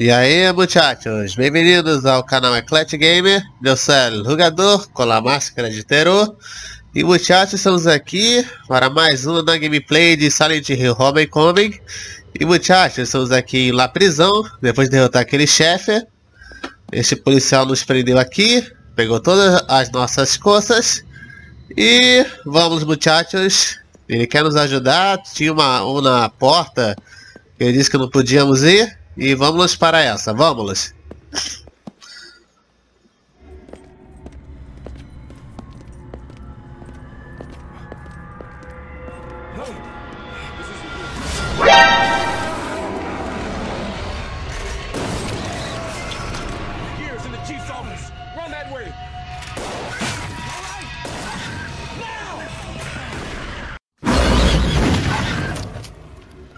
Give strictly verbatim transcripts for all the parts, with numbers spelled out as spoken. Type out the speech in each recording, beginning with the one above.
E aí, muchachos, bem-vindos ao canal Ecletigamer. Eu sou o jogador com a máscara de terror. E, muchachos, estamos aqui para mais uma gameplay de Silent Hill Homecoming. E, muchachos, estamos aqui na prisão, depois de derrotar aquele chefe. Este policial nos prendeu aqui, pegou todas as nossas coisas. E vamos, muchachos, ele quer nos ajudar. Tinha uma, uma porta, ele disse que não podíamos ir. E vamos para essa, vamos.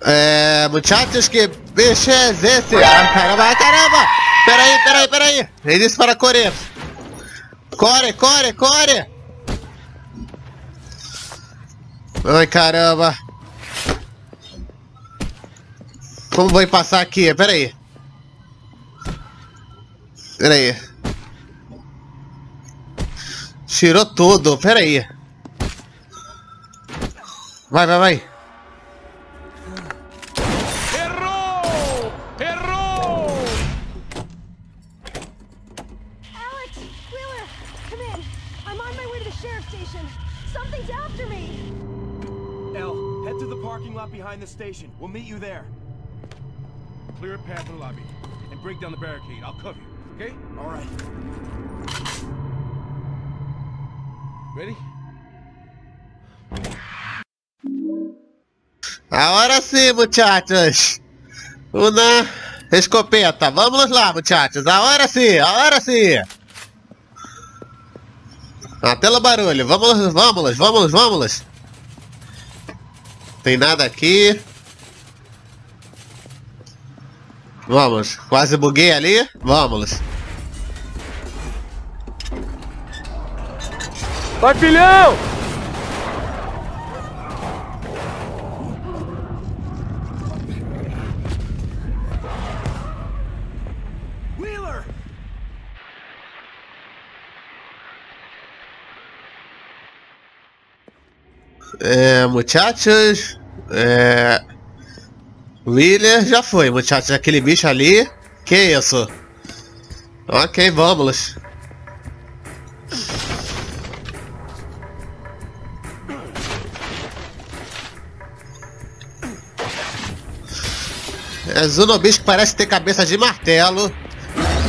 É, muchachos, que bicho é esse? Ah, caramba, ah, caramba! Peraí, peraí, peraí! Ele disse para correr! Corre, corre, corre! Ai, caramba! Como vou passar aqui? Peraí! Peraí! Tirou tudo, peraí! Vai, vai, vai! The station. We'll meet you there. Clear a path in the lobby and break down the barricade. I'll cover you. Okay? All right. Ready? Agora sim, muchachos. Uma escopeta. Vamos lá, muchachos. Agora sim, agora sim. Até o barulho. Vamos, vamos, vamos, vamos. Tem nada aqui. Vamos. Quase buguei ali. Vamos. Vai, filhão! Wheeler! É, muchachos. É... Wheeler já foi, muchachos. Aquele bicho ali. Que isso? Ok, vamos. É Zuno, bicho que parece ter cabeça de martelo.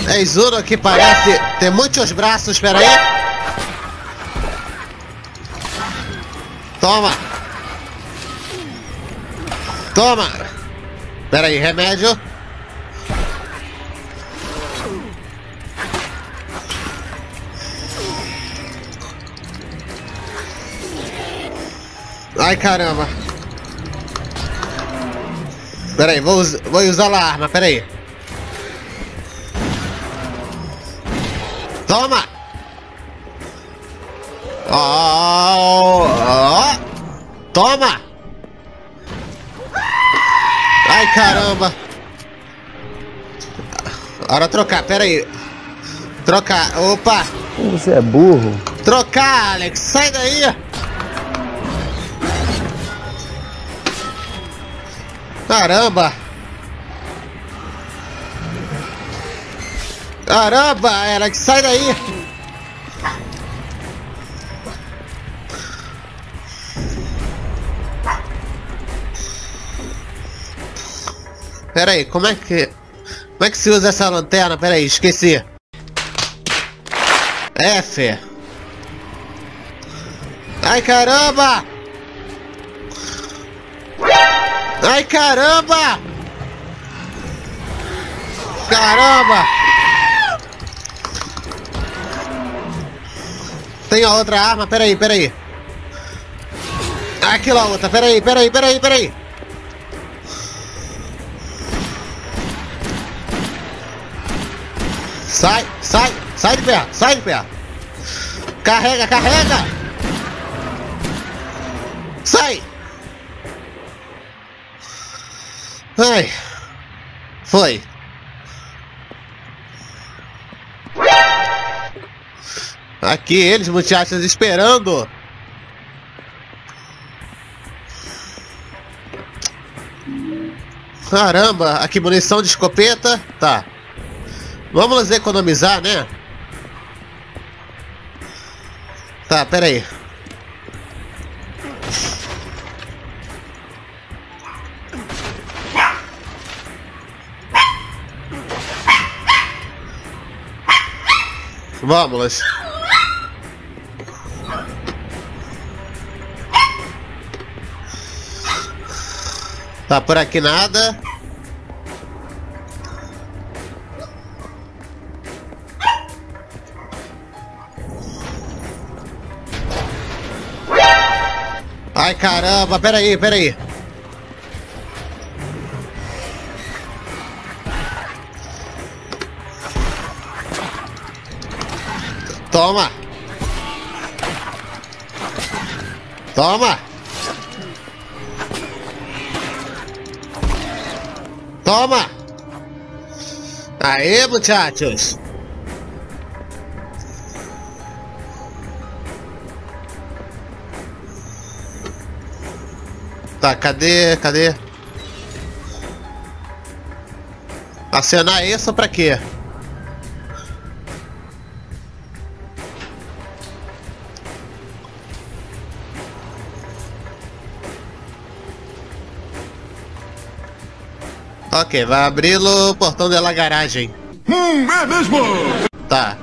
É Zuno que parece ter muitos braços. Espera aí. Toma. Toma! Pera aí, remédio. Ai, caramba. Pera aí, vou, vou usar a arma, pera aí. Toma! Oh, oh, oh. Toma! Ai, caramba! Hora trocar, pera aí. Trocar, opa! Você é burro? Trocar, Alex, sai daí! Caramba! Caramba, Alex, sai daí! Pera aí, como é que... Como é que se usa essa lanterna? Pera aí, esqueci. F. Ai, caramba! Ai, caramba! Caramba! Tem a outra arma, pera aí, pera aí. Aquilo a outra, pera aí, pera aí, pera aí, pera aí. Sai, sai, sai de pé, sai de pé. Carrega, carrega. Sai. Ai. Foi. Aqui eles, muchachos, esperando. Caramba, aqui munição de escopeta. Tá. Vamos economizar, né? Tá, pera aí. Vamos. Tá, por aqui nada. Ai, caramba, peraí, peraí. Toma. Toma. Toma. Aê, muchachos. Tá, cadê? Cadê? Acionar isso pra quê? Ok, vai abrir o portão da garagem. Hum, é mesmo? Tá.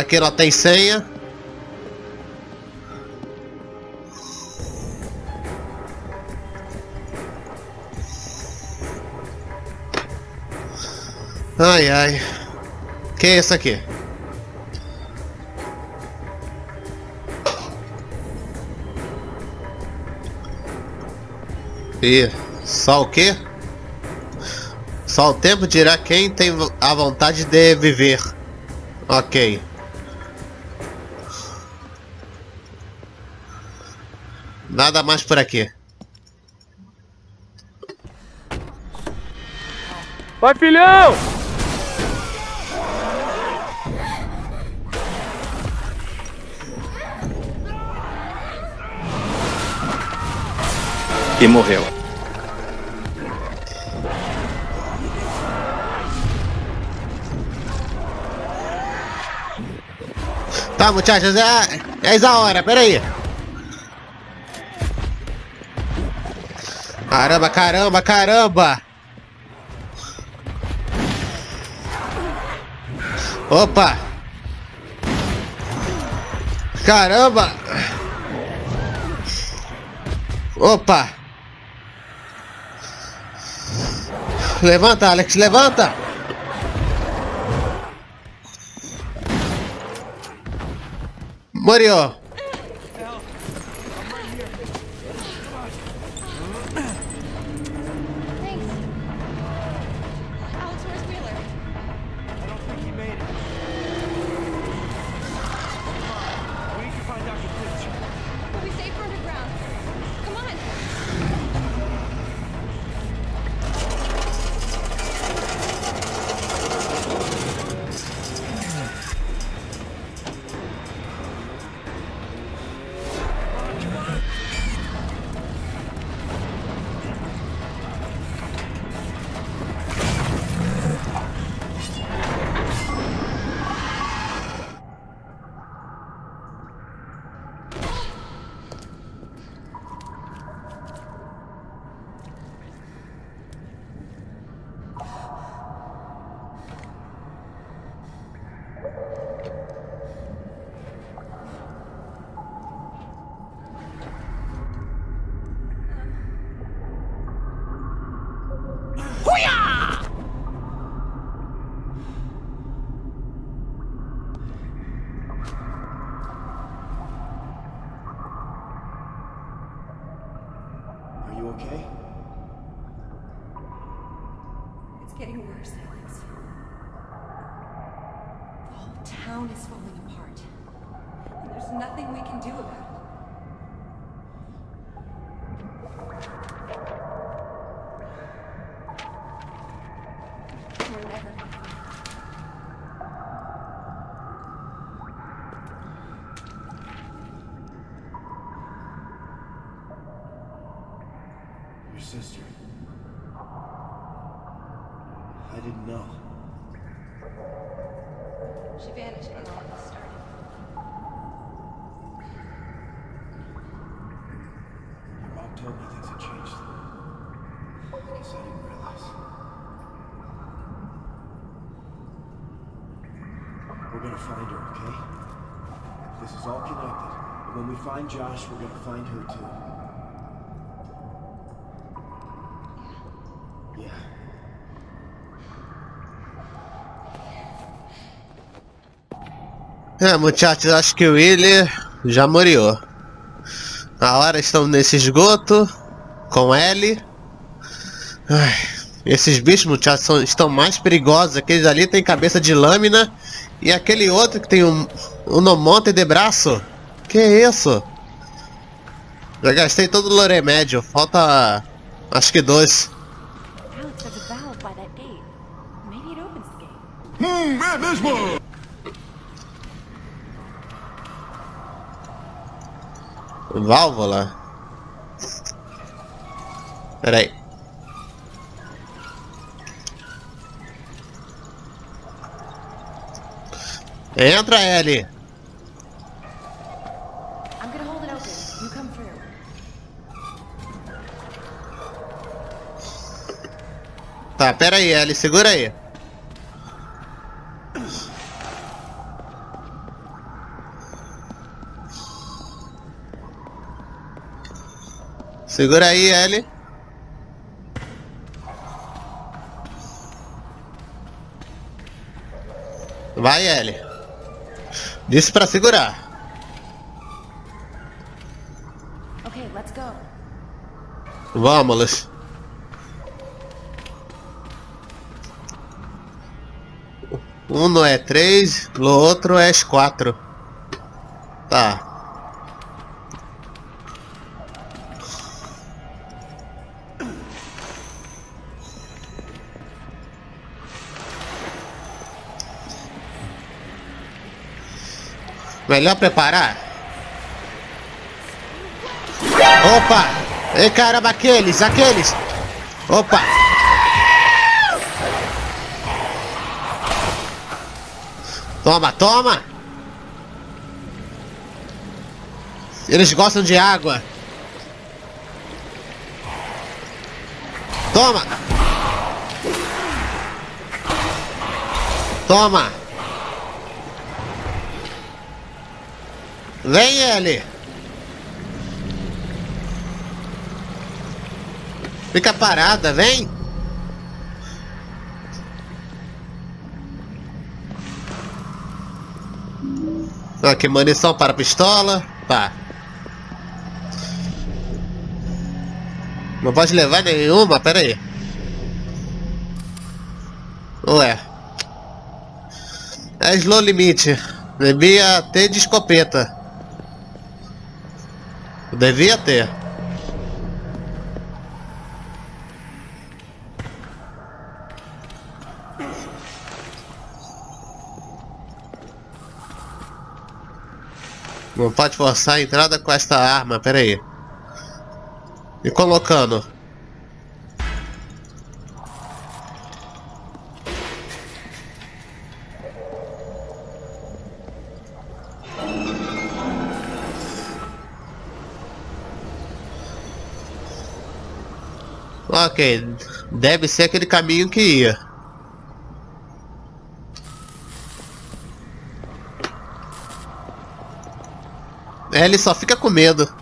Aqui ela tem senha. Ai, ai. Que é isso aqui? E só o quê? Só o tempo dirá quem tem a vontade de viver. Ok. Nada mais por aqui. Vai, filhão! E morreu. Tá, muchachos, é, é a hora, peraí. Caramba, caramba, caramba! Opa! Caramba! Opa! Levanta, Alex, levanta! Morreu! sister. I didn't know. She vanished when all this started. Your mom told me things had changed. I guess I didn't realize. We're gonna find her, okay? This is all connected. And when we find Josh, we're gonna find her too. É, muchachos, acho que o Willy já morreu. Agora estamos nesse esgoto com Ellie. Ai, esses bichos, muchachos, são, estão mais perigosos. Aqueles ali tem cabeça de lâmina. E aquele outro que tem um, um nomonte de braço. Que isso? Já gastei todo o remédio. Falta acho que dois. Hum, é mesmo! Válvula? Pera aí. Entra, Ellie. Tá, pera aí, Ellie, segura aí. Segura aí, Ellie. Vai, Ellie. Disse pra segurar. Okay, let's go. Vamos. Um não é três, o outro é quatro. Tá. Melhor preparar. Opa! Ei, caramba, aqueles, aqueles! Opa! Toma, toma! Eles gostam de água. Toma! Toma! Vem, Ellie! Fica parada, vem! Aqui, munição para a pistola. Tá. Não pode levar nenhuma, pera aí. Ué. É slow limite. Devia ter de escopeta. Devia ter. Não pode forçar a entrada com esta arma, pera aí. E colocando. Ok, deve ser aquele caminho que ia. Ellie só fica com medo.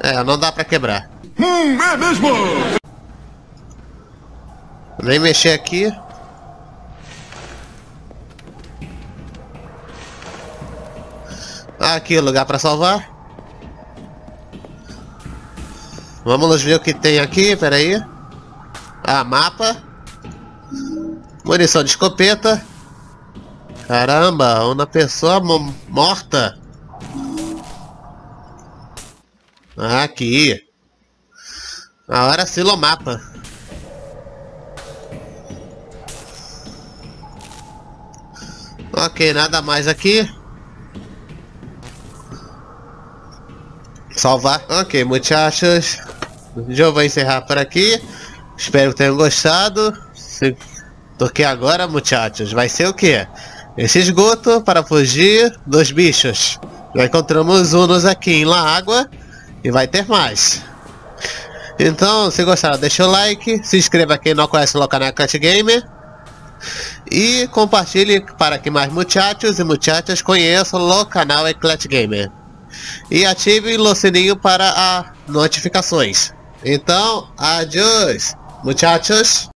É, não dá pra quebrar. Hum, é mesmo! Vem mexer aqui. Aqui, lugar para salvar. Vamos ver o que tem aqui, peraí. Ah, mapa. Munição de escopeta. Caramba, uma pessoa morta. Aqui. Agora silo mapa. Ok, nada mais aqui. Salvar. Ok, muchachos, eu vou encerrar por aqui. Espero que tenham gostado. Se... Porque agora, muchachos, vai ser o que? Esse esgoto para fugir dos bichos. Já encontramos uns aqui na água e vai ter mais. Então, se gostaram, deixa o like, se inscreva quem não conhece o canal Ecletigamer e compartilhe para que mais muchachos e muchachas conheçam o canal Ecletigamer. E ative o sininho para as notificações. Então, adiós, muchachos.